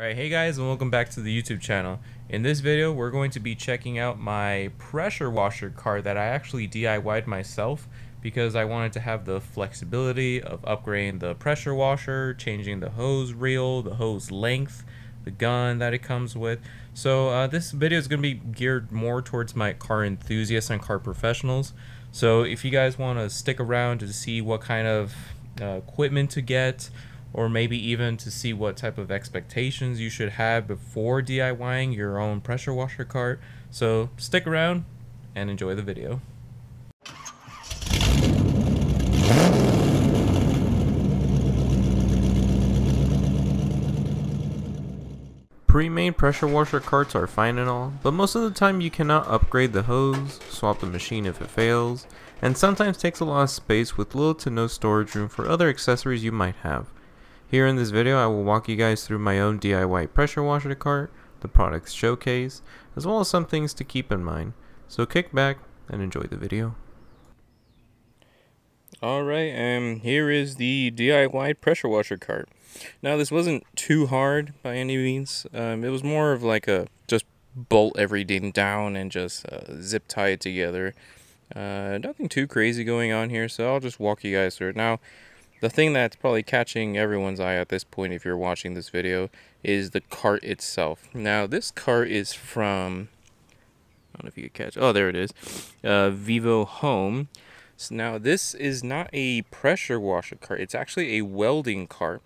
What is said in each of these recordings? Alright, hey guys, and welcome back to the YouTube channel. In this video, we're going to be checking out my pressure washer car that I actually DIY'd myself because I wanted to have the flexibility of upgrading the pressure washer, changing the hose reel, the hose length, the gun that it comes with. So this video is going to be geared more towards my car enthusiasts and car professionals. So if you guys want to stick around to see what kind of equipment to get, or maybe even to see what type of expectations you should have before DIYing your own pressure washer cart. So stick around and enjoy the video. Pre-made pressure washer carts are fine and all, but most of the time you cannot upgrade the hose, swap the machine if it fails, and sometimes takes a lot of space with little to no storage room for other accessories you might have. Here in this video, I will walk you guys through my own DIY pressure washer cart, the products showcase, as well as some things to keep in mind. So kick back and enjoy the video. Alright, here is the DIY pressure washer cart. Now this wasn't too hard by any means. It was more of like a just bolt everything down and just zip tie it together. Nothing too crazy going on here, so I'll just walk you guys through it. Now, the thing that's probably catching everyone's eye at this point if you're watching this video is the cart itself. Now this cart is from, I don't know if you can catch, oh there it is, Vivo Home. So now this is not a pressure washer cart, it's actually a welding cart.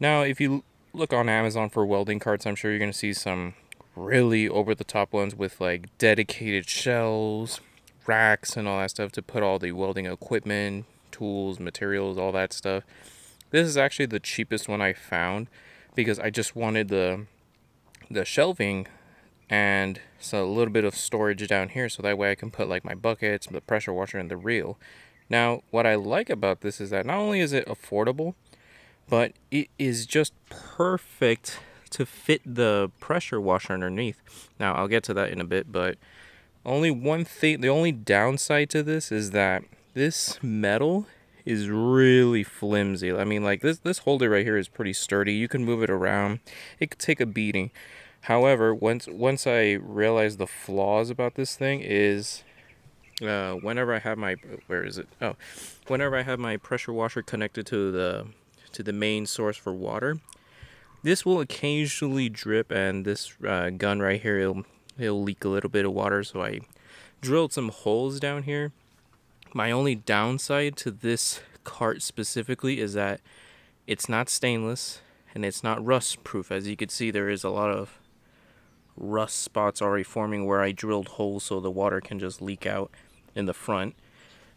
Now if you look on Amazon for welding carts, I'm sure you're going to see some really over the top ones with like dedicated shelves, racks and all that stuff to put all the welding equipment, tools, materials, all that stuff. This is actually the cheapest one I found because I just wanted the shelving and so a little bit of storage down here so that way I can put like my buckets, the pressure washer, and the reel. Now what I like about this is that not only is it affordable, but it is just perfect to fit the pressure washer underneath. Now I'll get to that in a bit, but only one thing, the only downside to this is that this metal is really flimsy. I mean, like this holder right here is pretty sturdy. You can move it around. It could take a beating. However, once I realized the flaws about this thing is whenever I have my, where is it? Oh, whenever I have my pressure washer connected to the main source for water, this will occasionally drip, and this gun right here, it'll leak a little bit of water. So I drilled some holes down here. My only downside to this cart specifically is that it's not stainless and it's not rust proof. As you can see, there is a lot of rust spots already forming where I drilled holes so the water can just leak out in the front.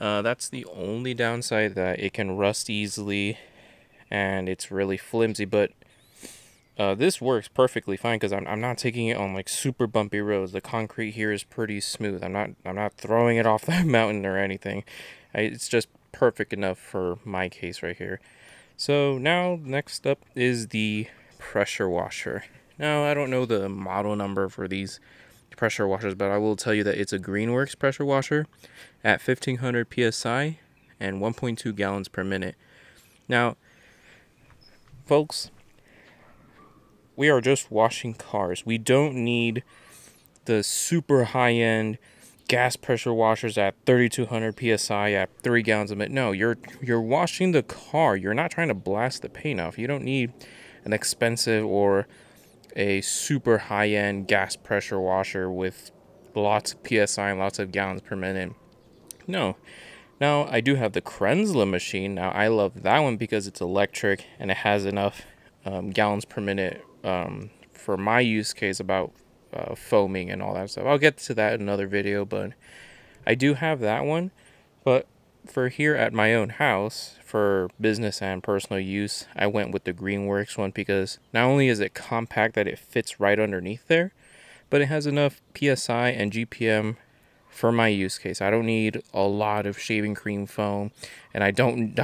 That's the only downside, that it can rust easily and it's really flimsy, but this works perfectly fine because I'm not taking it on like super bumpy roads. The concrete here is pretty smooth. I'm not throwing it off the mountain or anything. It's just perfect enough for my case right here. So now next up is the pressure washer. Now I don't know the model number for these pressure washers, but I will tell you that it's a Greenworks pressure washer at 1500 PSI and 1.2 gallons per minute. Now, folks, we are just washing cars. We don't need the super high-end gas pressure washers at 3,200 psi at 3 gallons a minute. No, you're washing the car. You're not trying to blast the paint off. You don't need an expensive or a super high-end gas pressure washer with lots of psi and lots of gallons per minute. No. Now I do have the Kränzle machine. Now I love that one because it's electric and it has enough gallons per minute. For my use case about foaming and all that stuff. I'll get to that in another video, but I do have that one. But for here at my own house, for business and personal use, I went with the Greenworks one because not only is it compact that it fits right underneath there, but it has enough PSI and GPM for my use case. I don't need a lot of shaving cream foam, and I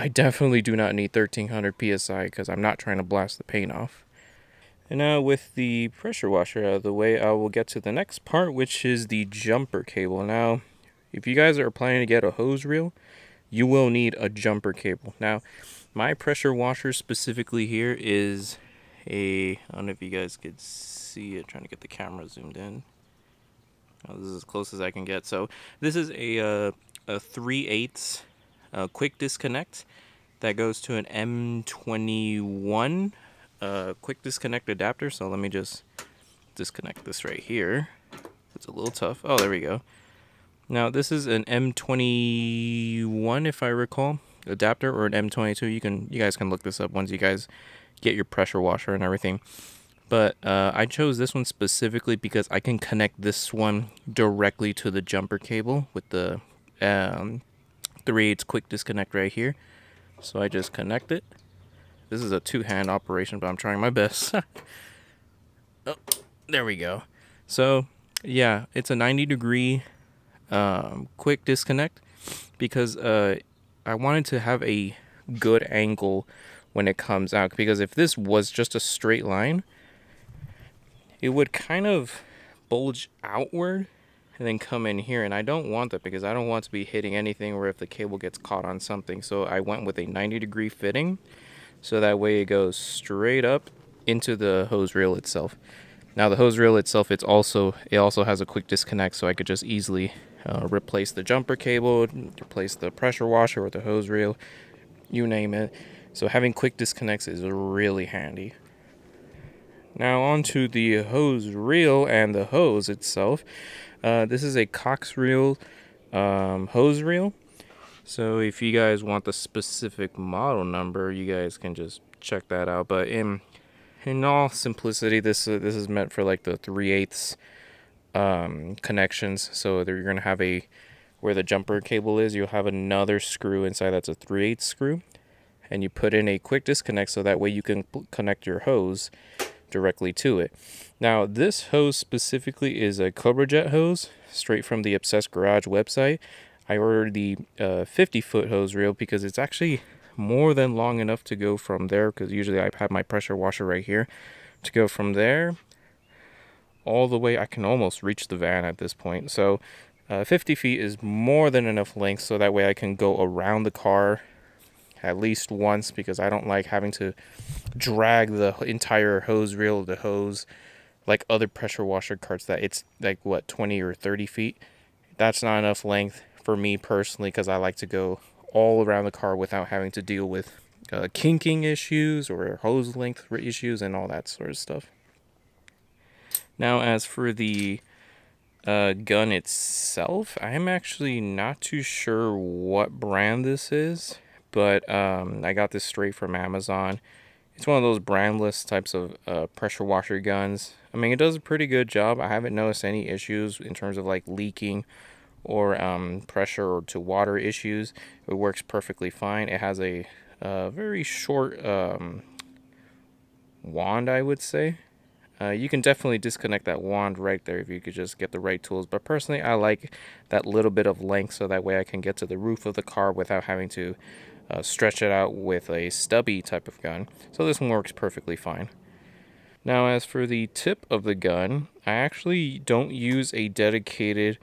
definitely do not need 1300 PSI because I'm not trying to blast the paint off. And now with the pressure washer out of the way, I will get to the next part, which is the jumper cable. Now, if you guys are planning to get a hose reel, you will need a jumper cable. Now, my pressure washer specifically here is I don't know if you guys could see it, trying to get the camera zoomed in. Oh, this is as close as I can get. So this is a 3/8 quick disconnect that goes to an M21 quick disconnect adapter. So let me just disconnect this right here. It's a little tough. Oh, there we go. Now this is an M21, if I recall, adapter, or an M22. You guys can look this up once you guys get your pressure washer and everything. But I chose this one specifically because I can connect this one directly to the jumper cable with the 3/8 quick disconnect right here. So I just connect it. This is a two-hand operation, but I'm trying my best. Oh, there we go. So yeah, it's a 90-degree quick disconnect because I wanted to have a good angle when it comes out, because if this was just a straight line, it would kind of bulge outward and then come in here, and I don't want that because I don't want to be hitting anything or if the cable gets caught on something. So I went with a 90-degree fitting, so that way it goes straight up into the hose reel itself. Now the hose reel itself, it also has a quick disconnect, so I could just easily replace the jumper cable, replace the pressure washer or the hose reel, you name it. So having quick disconnects is really handy. Now onto the hose reel and the hose itself. This is a Cox reel hose reel. So if you guys want the specific model number, you guys can just check that out. But in all simplicity, this is meant for like the 3/8 connections. So you're gonna have where the jumper cable is, you'll have another screw inside that's a 3/8 screw. And you put in a quick disconnect so that way you can connect your hose directly to it. Now this hose specifically is a Cobra Jet hose, straight from the Obsessed Garage website. I ordered the 50-foot hose reel because it's actually more than long enough to go from there, because usually I have my pressure washer right here, to go from there all the way. I can almost reach the van at this point. So 50 feet is more than enough length, so that way I can go around the car at least once, because I don't like having to drag the entire hose reel of the hose like other pressure washer carts that it's like what, 20 or 30 feet. That's not enough length for me personally, because I like to go all around the car without having to deal with kinking issues or hose length issues and all that sort of stuff. Now as for the gun itself, I'm actually not too sure what brand this is, but I got this straight from Amazon. It's one of those brandless types of pressure washer guns. I mean, it does a pretty good job. I haven't noticed any issues in terms of like leaking or pressure or to water issues. It works perfectly fine. It has a very short wand, I would say. You can definitely disconnect that wand right there if you could just get the right tools. But personally, I like that little bit of length, so that way I can get to the roof of the car without having to stretch it out with a stubby type of gun. So this one works perfectly fine. Now as for the tip of the gun, I actually don't use a dedicated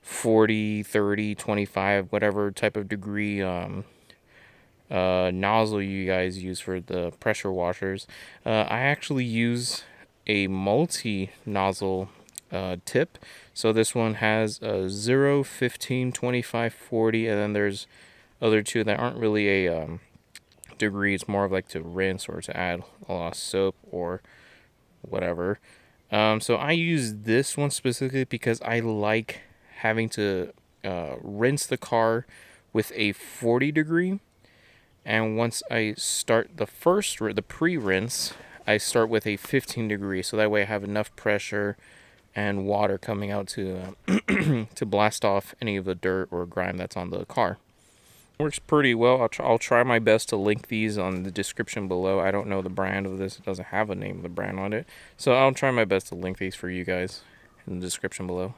40, 30, 25, whatever type of degree nozzle you guys use for the pressure washers. I actually use a multi-nozzle tip. So this one has a 0, 15, 25, 40, and then there's other two that aren't really a degree. It's more of like to rinse or to add a lot of soap or whatever. So I use this one specifically because I like having to rinse the car with a 40 degree. And once I start the pre-rinse, I start with a 15 degree. So that way I have enough pressure and water coming out to, to blast off any of the dirt or grime that's on the car. Works pretty well. I'll try my best to link these on the description below. I don't know the brand of this. It doesn't have a name of the brand on it. So I'll try my best to link these for you guys in the description below.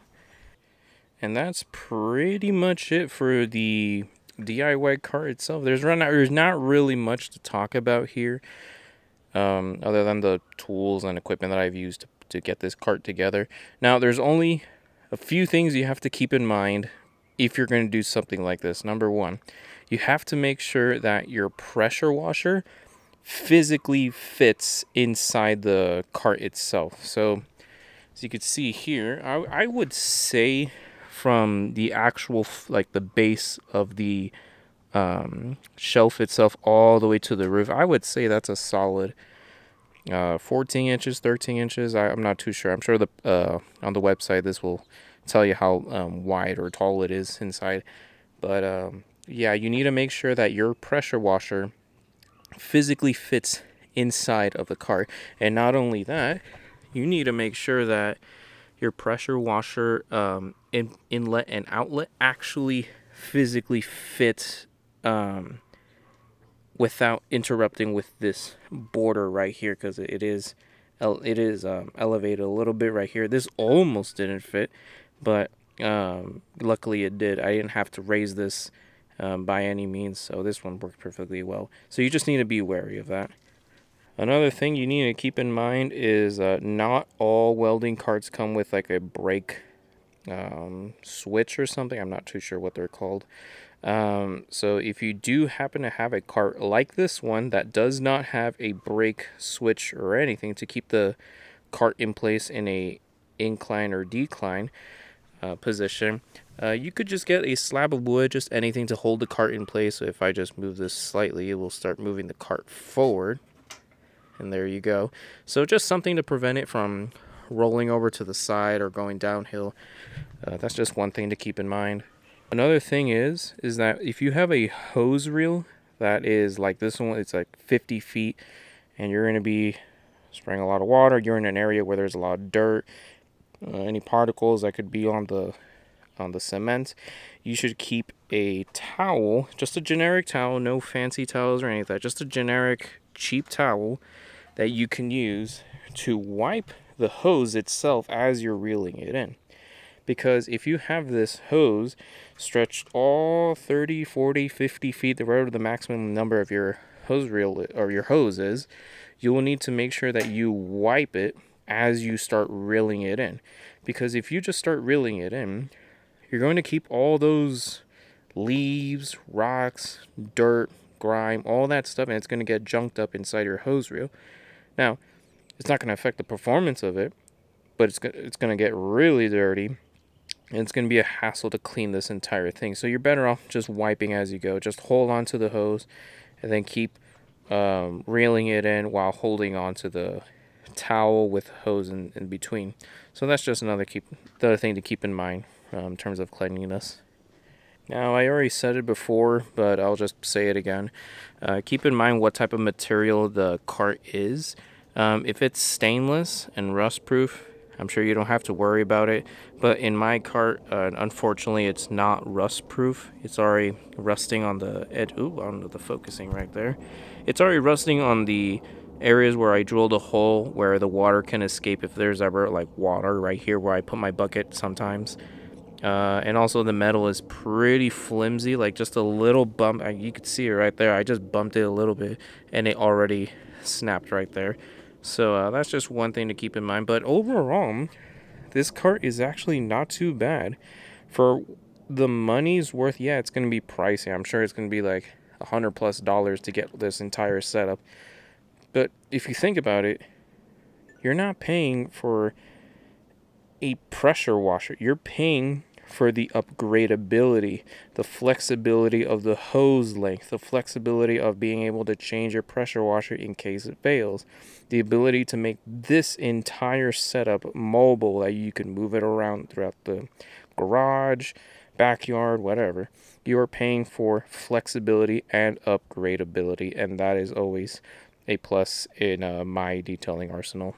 And that's pretty much it for the DIY cart itself. There's not really much to talk about here, other than the tools and equipment that I've used to get this cart together. Now there's only a few things you have to keep in mind if you're going to do something like this. Number one, you have to make sure that your pressure washer physically fits inside the cart itself. So as you can see here, I would say from the actual, like the base of the shelf itself all the way to the roof, I would say that's a solid 14 inches, 13 inches. I'm not too sure. I'm sure the on the website this will tell you how wide or tall it is inside. But yeah, you need to make sure that your pressure washer physically fits inside of the cart. And not only that, you need to make sure that your pressure washer inlet and outlet actually physically fits without interrupting with this border right here, because it is elevated a little bit right here. This almost didn't fit, but luckily it did. I didn't have to raise this by any means, so this one worked perfectly well. So you just need to be wary of that. Another thing you need to keep in mind is not all welding carts come with like a brake switch or something. I'm not too sure what they're called. So if you do happen to have a cart like this one that does not have a brake switch or anything to keep the cart in place in a incline or decline position, you could just get a slab of wood, just anything to hold the cart in place. So if I just move this slightly, it will start moving the cart forward. And there you go. So just something to prevent it from rolling over to the side or going downhill. That's just one thing to keep in mind. Another thing is that if you have a hose reel that is like this one, it's like 50 feet, and you're going to be spraying a lot of water, you're in an area where there's a lot of dirt, any particles that could be on the cement, you should keep a towel, just a generic towel, no fancy towels or anything like that, just a generic cheap towel that you can use to wipe the hose itself as you're reeling it in. Because if you have this hose stretched all 30, 40, 50 feet, whatever the maximum number of your hose reel or your hose is, you will need to make sure that you wipe it as you start reeling it in. Because if you just start reeling it in, you're going to keep all those leaves, rocks, dirt, grime, all that stuff, and it's going to get junked up inside your hose reel. Now, it's not going to affect the performance of it, but it's going to get really dirty, and it's going to be a hassle to clean this entire thing. So you're better off just wiping as you go. Just hold on to the hose, and then keep reeling it in while holding on to the towel with hose in between. So that's just another thing to keep in mind in terms of cleanliness. Now, I already said it before, but I'll just say it again. Keep in mind what type of material the cart is. If it's stainless and rust-proof, I'm sure you don't have to worry about it. But in my cart, unfortunately, it's not rust-proof. It's already rusting on the edge. Ooh, I don't know the focusing right there. It's already rusting on the areas where I drilled a hole where the water can escape if there's ever, like, water right here where I put my bucket sometimes. And also the metal is pretty flimsy, like just a little bump. You could see it right there. I just bumped it a little bit and it already snapped right there. So that's just one thing to keep in mind. But overall, this cart is actually not too bad. For the money's worth, yeah, it's going to be pricey. I'm sure it's going to be like $100+ to get this entire setup. But if you think about it, you're not paying for a pressure washer. You're paying for the upgradability, the flexibility of the hose length, the flexibility of being able to change your pressure washer in case it fails, the ability to make this entire setup mobile, that you can move it around throughout the garage, backyard, whatever. You are paying for flexibility and upgradability, and that is always a plus in my detailing arsenal.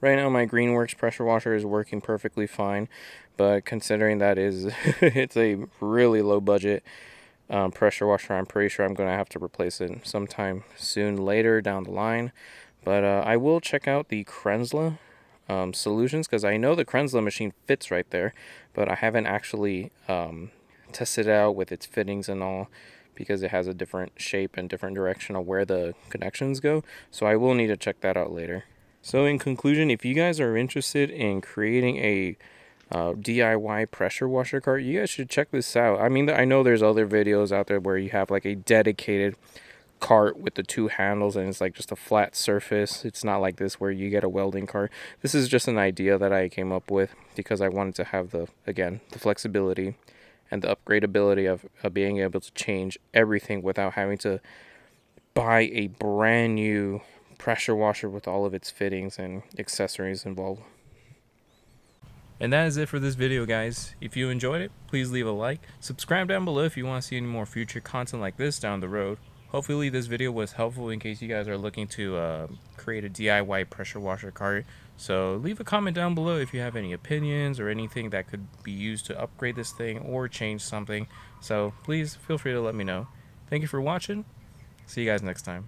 Right now, my Greenworks pressure washer is working perfectly fine, but considering that it's a really low budget pressure washer, I'm pretty sure I'm going to have to replace it sometime soon, later down the line. But I will check out the Kränzle solutions, because I know the Kränzle machine fits right there, but I haven't actually tested it out with its fittings and all, because it has a different shape and different direction of where the connections go. So I will need to check that out later. So in conclusion, if you guys are interested in creating a DIY pressure washer cart, you guys should check this out. I mean, I know there's other videos out there where you have like a dedicated cart with the two handles and it's like just a flat surface. It's not like this where you get a welding cart. This is just an idea that I came up with because I wanted to have the, again, the flexibility and the upgradability of being able to change everything without having to buy a brand new pressure washer with all of its fittings and accessories involved. And that is it for this video, guys. If you enjoyed it, please leave a like. Subscribe down below if you want to see any more future content like this down the road. Hopefully this video was helpful in case you guys are looking to create a DIY pressure washer cart. So leave a comment down below if you have any opinions or anything that could be used to upgrade this thing or change something. So please feel free to let me know. Thank you for watching. See you guys next time.